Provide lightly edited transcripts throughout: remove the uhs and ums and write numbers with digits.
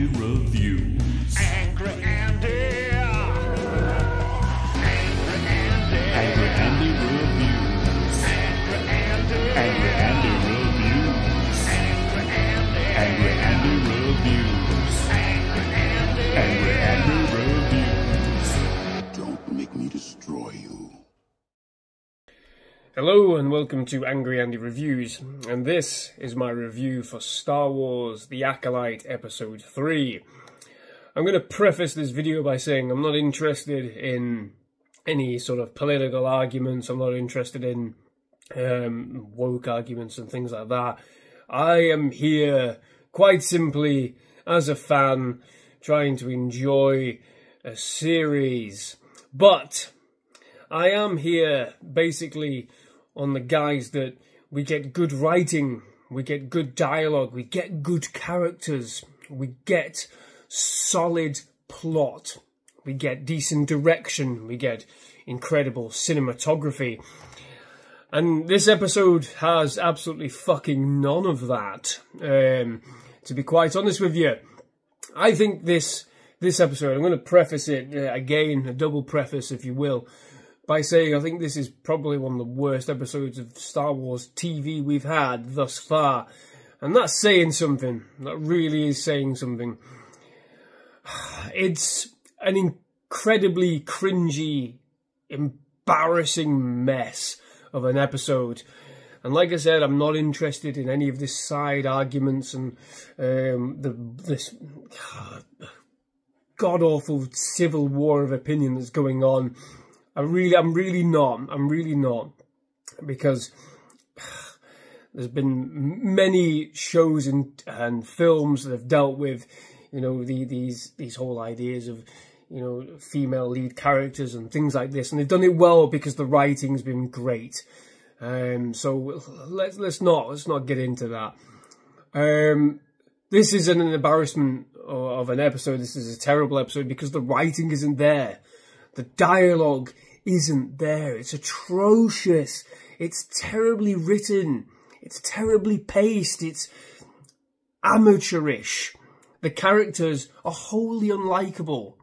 Andy Reviews. Angry Andy. Angry Andy. Angry Andy Reviews. Angry Andy. Angry Andy Reviews. Angry Andy. Angry Andy Reviews. Angry Andy. Angry Andy Reviews. Don't make me destroy you. Hello and welcome to Angry Andy Reviews, and this is my review for Star Wars The Acolyte Episode 3. I'm going to preface this video by saying I'm not interested in any sort of political arguments, I'm not interested in woke arguments and things like that. I am here quite simply as a fan trying to enjoy a series, but I am here basically on the guise that we get good writing, we get good dialogue, we get good characters, we get solid plot, we get decent direction, we get incredible cinematography. And this episode has absolutely fucking none of that, to be quite honest with you. I think this episode, I'm going to preface it again, a double preface if you will, by saying I think this is probably one of the worst episodes of Star Wars TV we've had thus far. And that's saying something. That really is saying something. It's an incredibly cringy, embarrassing mess of an episode. And like I said, I'm not interested in any of this side arguments and this god-awful civil war of opinion that's going on. I'm really not, because there's been many shows and films that have dealt with, you know, these whole ideas of, you know, female lead characters and things like this, and they've done it well because the writing's been great. So let's not get into that. This is an embarrassment of an episode. This is a terrible episode because the writing isn't there, the dialogue isn't there. It's atrocious. It's terribly written. It's terribly paced. It's amateurish. The characters are wholly unlikable.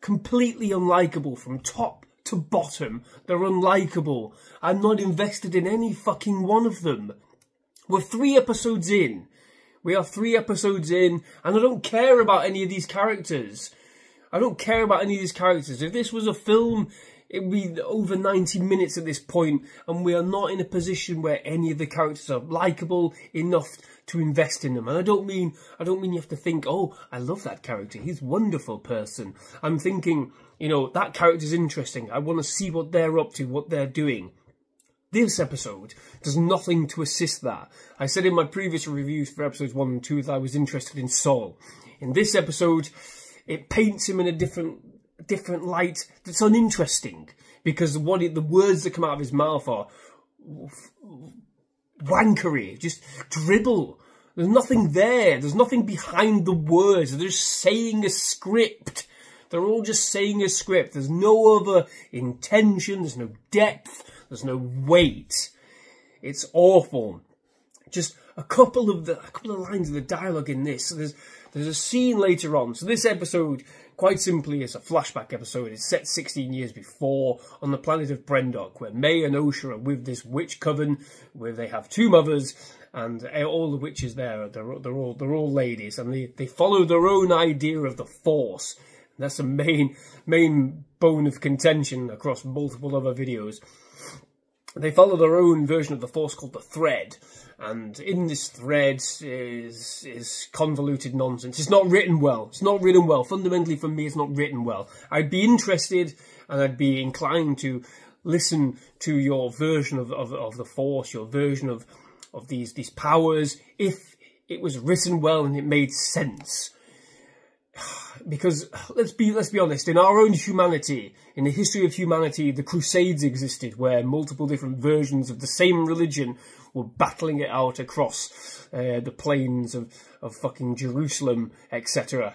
Completely unlikable from top to bottom. They're unlikable. I'm not invested in any fucking one of them. We're 3 episodes in. We are 3 episodes in, and I don't care about any of these characters. I don't care about any of these characters. If this was a film, it would be over 90 minutes at this point, and we are not in a position where any of the characters are likeable enough to invest in them. And I don't mean you have to think, oh, I love that character, he's a wonderful person. I'm thinking, you know, that character's interesting. I want to see what they're up to, what they're doing. This episode does nothing to assist that. I said in my previous reviews for episodes 1 and 2 that I was interested in Sol. In this episode, it paints him in a different light that's uninteresting, because the words that come out of his mouth are wankery, just dribble. There's nothing there. There's nothing behind the words. They're just saying a script. They're all just saying a script. There's no other intention. There's no depth. There's no weight. It's awful. Just a couple of lines of the dialogue in this. So there's a scene later on. So this episode, quite simply, is a flashback episode. It's set 16 years before on the planet of Brendok, where Mae and Osha are with this witch coven, where they have 2 mothers, and all the witches there, they're all ladies, and they follow their own idea of the Force. And that's a main bone of contention across multiple other videos. They follow their own version of the Force called the Thread, and in this thread is convoluted nonsense. It's not written well. It's not written well. Fundamentally, for me, it's not written well. I'd be interested, and I'd be inclined to listen to your version of the Force, your version of these powers, if it was written well and it made sense. Because let's be honest, in our own humanity, in the history of humanity, the Crusades existed, where multiple different versions of the same religion were battling it out across the plains of fucking Jerusalem, etc.,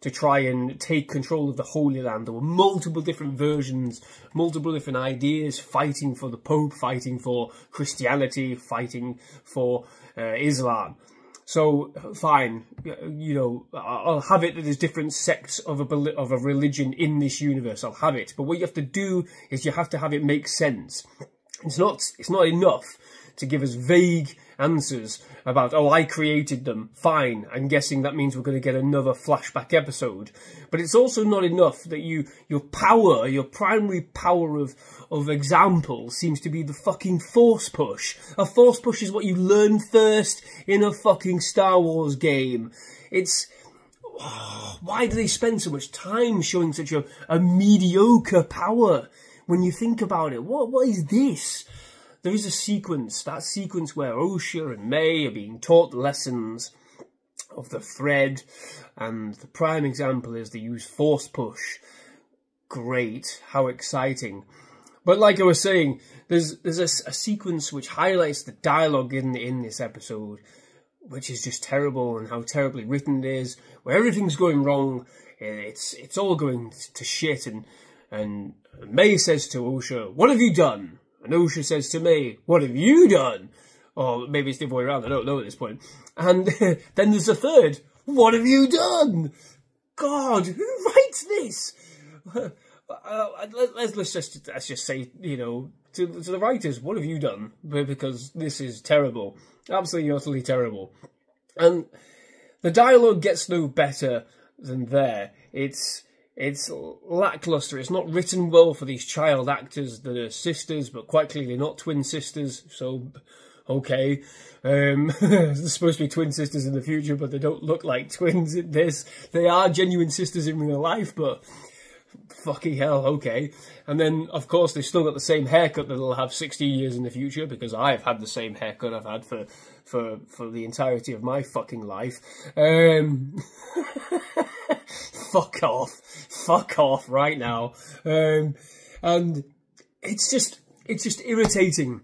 to try and take control of the Holy Land. There were multiple different versions, multiple different ideas, fighting for the Pope, fighting for Christianity, fighting for Islam. So fine, you know, I'll have it that there's different sects of a religion in this universe. I'll have it, but what you have to do is you have to have it make sense. It's not enough to give us vague answers about, oh, I created them. Fine, I'm guessing that means we're going to get another flashback episode. But it's also not enough that your primary power of example seems to be the fucking force push. A force push is what you learn first in a fucking Star Wars game. It's... oh, why do they spend so much time showing such a mediocre power? When you think about it, what is this? There is a sequence, that sequence where Osha and Mae are being taught the lessons of the thread, and the prime example is they use force push. Great, how exciting. But like I was saying, there's a sequence which highlights the dialogue in this episode, which is just terrible, and how terribly written it is, where everything's going wrong, it's all going to shit, and Mae says to Osha, "What have you done?" And Osha says to Mae, "What have you done?" Or maybe it's the other way around, I don't know at this point. And then there's a third, "What have you done?" God, who writes this? Let's just say, you know, to the writers, what have you done? Because this is terrible. Absolutely, utterly terrible. And the dialogue gets no better than there. It's lackluster. It's not written well for these child actors that are sisters, but quite clearly not twin sisters. So, okay. They're supposed to be twin sisters in the future, but they don't look like twins in this. They are genuine sisters in real life, but fucking hell, okay. And then, of course, they've still got the same haircut that they'll have 60 years in the future, because I've had the same haircut I've had for the entirety of my fucking life. Fuck off right now. And it's just irritating.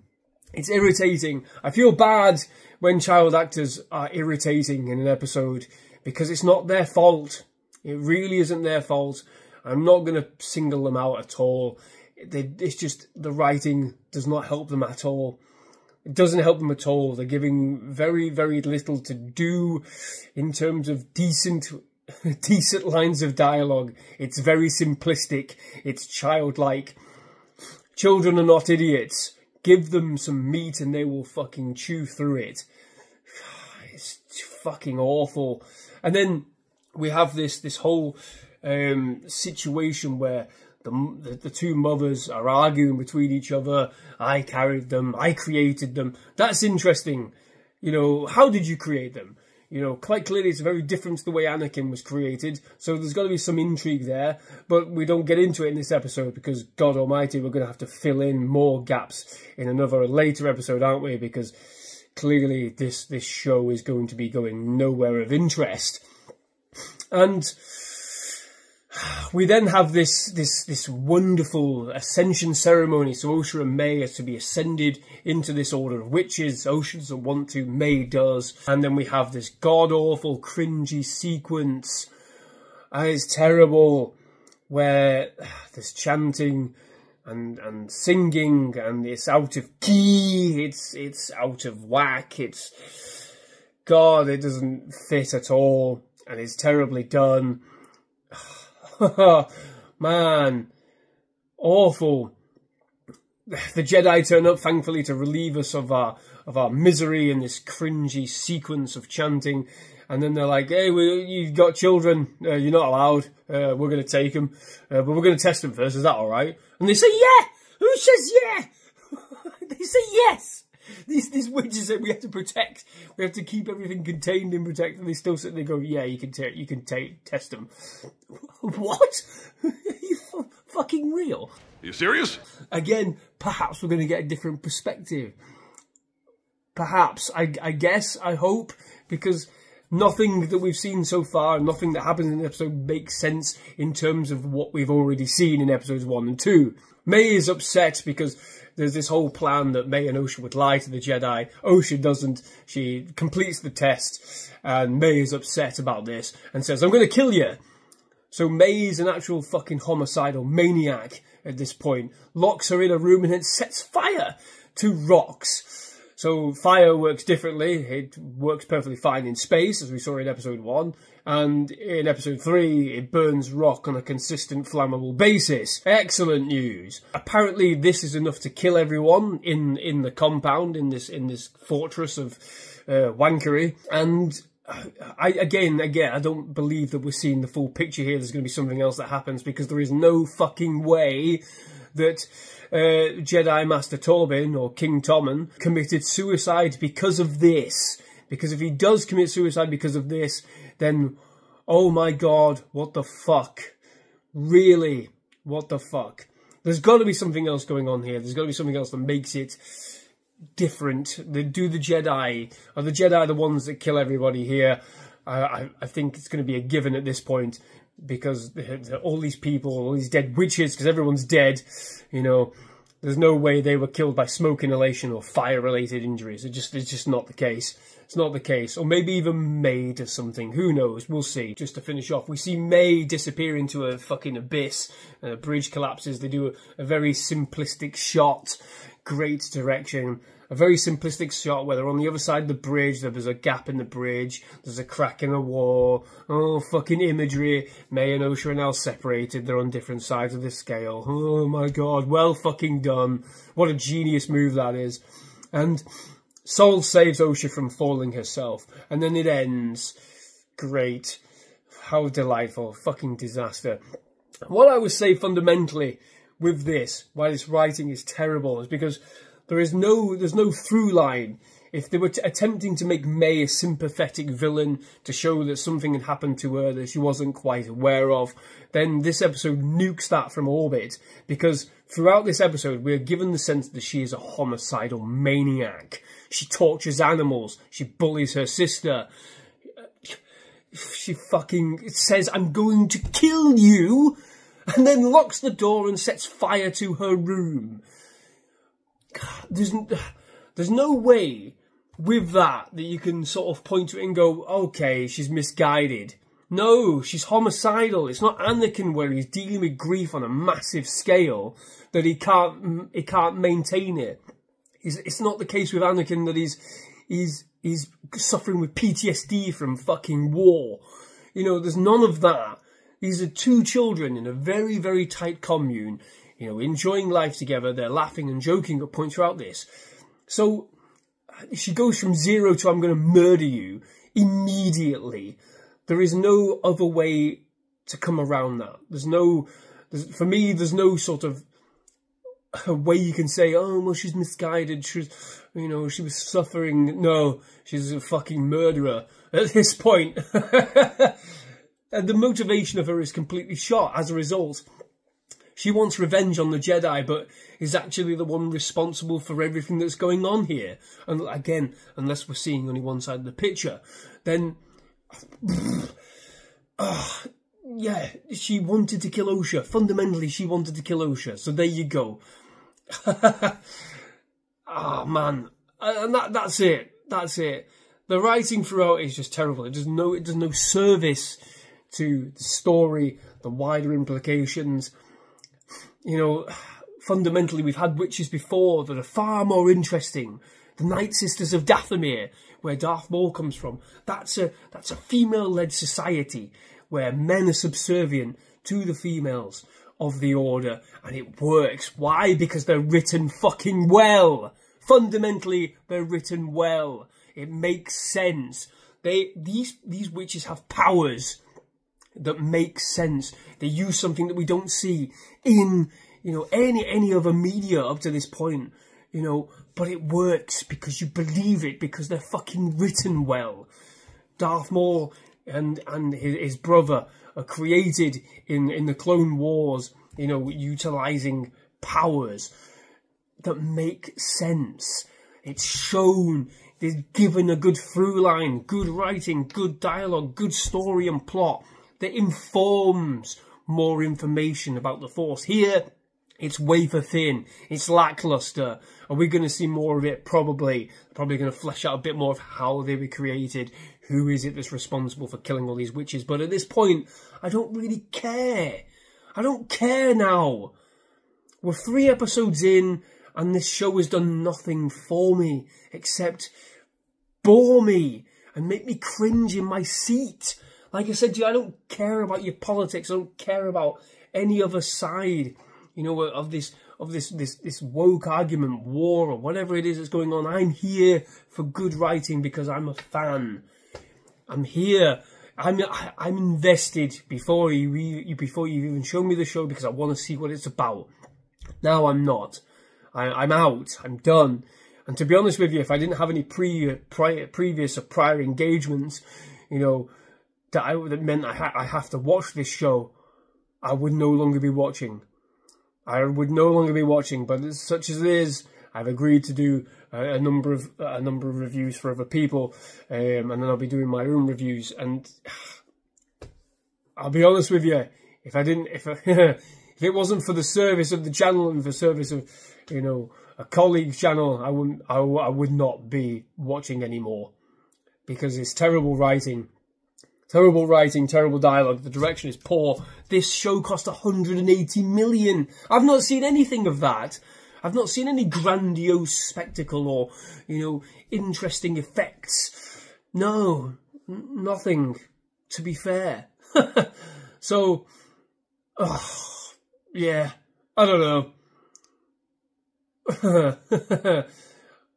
It's irritating. I feel bad when child actors are irritating in an episode because it's not their fault. It really isn't their fault. I'm not going to single them out at all. It's just the writing does not help them at all. It doesn't help them at all. They're giving very, very little to do in terms of decent lines of dialogue. It's very simplistic. It's childlike. Children are not idiots. Give them some meat and they will fucking chew through it. It's fucking awful. And then we have this whole situation where the two mothers are arguing between each other. I carried them. I created them. That's interesting. You know, how did you create them? You know, quite clearly it's very different to the way Anakin was created, so there's got to be some intrigue there, but we don't get into it in this episode because, God almighty, we're going to have to fill in more gaps in another later episode, aren't we? Because clearly this show is going to be going nowhere of interest. And we then have this wonderful ascension ceremony. So Osha and Mae are to be ascended into this order of witches. Osha doesn't want to, Mae does. And then we have this god-awful, cringy sequence. And it's terrible, where there's chanting and singing, and it's out of key, it's out of whack, it's... God, it doesn't fit at all, and it's terribly done. Man, awful. The Jedi turn up, thankfully, to relieve us of our misery in this cringy sequence of chanting, and then they're like, "Hey, you've got children. You're not allowed. We're going to take them, but we're going to test them first. Is that all right?" And they say, "Yeah." Who says yeah? They say yes. These witches that we have to protect, we have to keep everything contained and protect, and they still sit there and go, "Yeah, you can test them." What? Are you fucking real? Are you serious? Again, perhaps we're going to get a different perspective. Perhaps, I guess, I hope, because nothing that we've seen so far, nothing that happens in the episode makes sense in terms of what we've already seen in episodes 1 and 2. Mae is upset because there's this whole plan that Mae and Osha would lie to the Jedi. Osha doesn't. She completes the test, and Mae is upset about this and says, "I'm going to kill you." So Mae is an actual fucking homicidal maniac at this point. Locks her in a room and then sets fire to rocks. So fire works differently. It works perfectly fine in space, as we saw in episode 1. And in episode 3, it burns rock on a consistent flammable basis. Excellent news. Apparently this is enough to kill everyone in the compound, in this fortress of wankery. And Again, I don't believe that we're seeing the full picture here. There's going to be something else that happens, because there is no fucking way that Jedi Master Torbin or King Tommen committed suicide because of this. Because if he does commit suicide because of this, then, oh my god, what the fuck? Really? What the fuck? There's got to be something else going on here. There's got to be something else that makes it different. Are the Jedi the ones that kill everybody here? I think it's going to be a given at this point, because all these people, all these dead witches, because everyone's dead, you know, there's no way they were killed by smoke inhalation or fire-related injuries. It's just not the case. It's not the case. Or maybe even Mae does something. Who knows? We'll see. Just to finish off, we see Mae disappear into a fucking abyss. A bridge collapses. They do a very simplistic shot. Great direction. A very simplistic shot where they're on the other side of the bridge. There's a gap in the bridge. There's a crack in the wall. Oh, fucking imagery. Mae and Osha are now separated. They're on different sides of the scale. Oh my god. Well fucking done. What a genius move that is. And Sol saves Osha from falling herself. And then it ends. Great. How delightful. Fucking disaster. What I would say fundamentally with this, why this writing is terrible, is because there's no through line. If they were attempting to make Mae a sympathetic villain to show that something had happened to her that she wasn't quite aware of, then this episode nukes that from orbit, because throughout this episode we are given the sense that she is a homicidal maniac. She tortures animals. She bullies her sister. She fucking says, "I'm going to kill you," and then locks the door and sets fire to her room. God, there's no way with that you can sort of point to it and go, okay, she's misguided. No, she's homicidal. It's not Anakin where he's dealing with grief on a massive scale that he can't maintain it. It's not the case with Anakin that he's suffering with PTSD from fucking war. You know, there's none of that. These are two children in a very, very tight commune, you know, enjoying life together. They're laughing and joking at points throughout this. So she goes from zero to I'm going to murder you immediately. There is no other way to come around that. For me, there's no sort of way you can say, oh, well, she's misguided. She's, you know, she was suffering. No, she's a fucking murderer at this point. And the motivation of her is completely shot as a result. She wants revenge on the Jedi, but is actually the one responsible for everything that's going on here. And again, unless we're seeing only one side of the picture, then yeah, she wanted to kill Osha. Fundamentally, she wanted to kill Osha. So there you go. Oh, man. And that's it. That's it. The writing throughout is just terrible. It does no service to the story, the wider implications. You know, fundamentally, we've had witches before that are far more interesting. The Night Sisters of Dathomir, where Darth Maul comes from, that's a female-led society where men are subservient to the females of the Order, and it works. Why? Because they're written fucking well. Fundamentally, they're written well. It makes sense. These witches have powers that makes sense. They use something that we don't see in, you know, any other media up to this point, you know, but it works because you believe it, because they're fucking written well. Darth Maul and his brother are created in the Clone Wars, you know, utilising powers that make sense. It's shown, they're given a good through line, good writing, good dialogue, good story and plot that informs more information about the Force. Here, it's wafer thin. It's lackluster. Are we going to see more of it? Probably. Probably going to flesh out a bit more of how they were created. Who is it that's responsible for killing all these witches? But at this point, I don't really care. I don't care now. We're 3 episodes in. and this show has done nothing for me except bore me and make me cringe in my seat. Like I said to you, I don't care about your politics. I don't care about any other side, you know, of this woke argument, war, or whatever it is that's going on. I'm here for good writing because I'm a fan. I'm here. I'm invested before you even show me the show because I want to see what it's about. Now I'm not. I'm out. I'm done. And to be honest with you, if I didn't have any previous or prior engagements, you know, that meant I have to watch this show, I would no longer be watching. I would no longer be watching, but as such as it is, I've agreed to do a number of reviews for other people, and then I'll be doing my own reviews. And I'll be honest with you, if it wasn't for the service of the channel and the service of, you know, a colleague's channel, I would not be watching anymore, because it's terrible writing. Terrible writing, terrible dialogue, the direction is poor. This show cost $180 million. I've not seen anything of that. I've not seen any grandiose spectacle or, you know, interesting effects. No, nothing, to be fair. So, yeah, I don't know.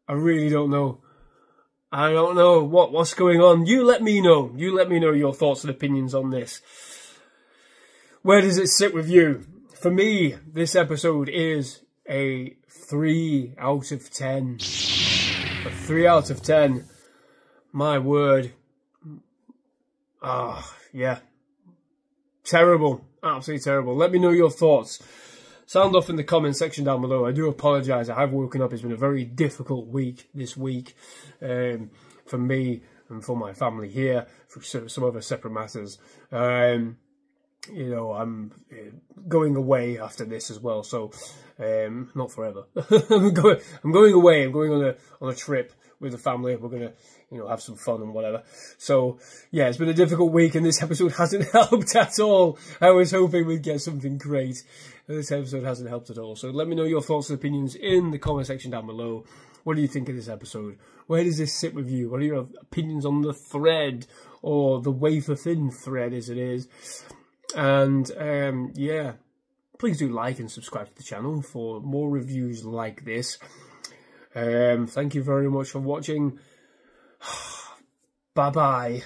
I really don't know. I don't know what's going on. You let me know. You let me know your thoughts and opinions on this. Where does it sit with you? For me, this episode is a 3 out of 10. A 3 out of 10. My word. Ah, yeah. Terrible. Absolutely terrible. Let me know your thoughts. Sound off in the comment section down below. I do apologise. I have woken up. It's been a very difficult week this week, for me and for my family here, for some other separate matters. You know, I'm going away after this as well, so not forever. I'm going away. I'm going on a trip with the family. We're gonna, you know, have some fun and whatever. So yeah, it's been a difficult week, and this episode hasn't helped at all. I was hoping we'd get something great. This episode hasn't helped at all. So let me know your thoughts and opinions in the comment section down below. What do you think of this episode? Where does this sit with you? What are your opinions on the thread, or the wafer thin thread as it is? And yeah, please do like and subscribe to the channel for more reviews like this. Thank you very much for watching. Bye-bye.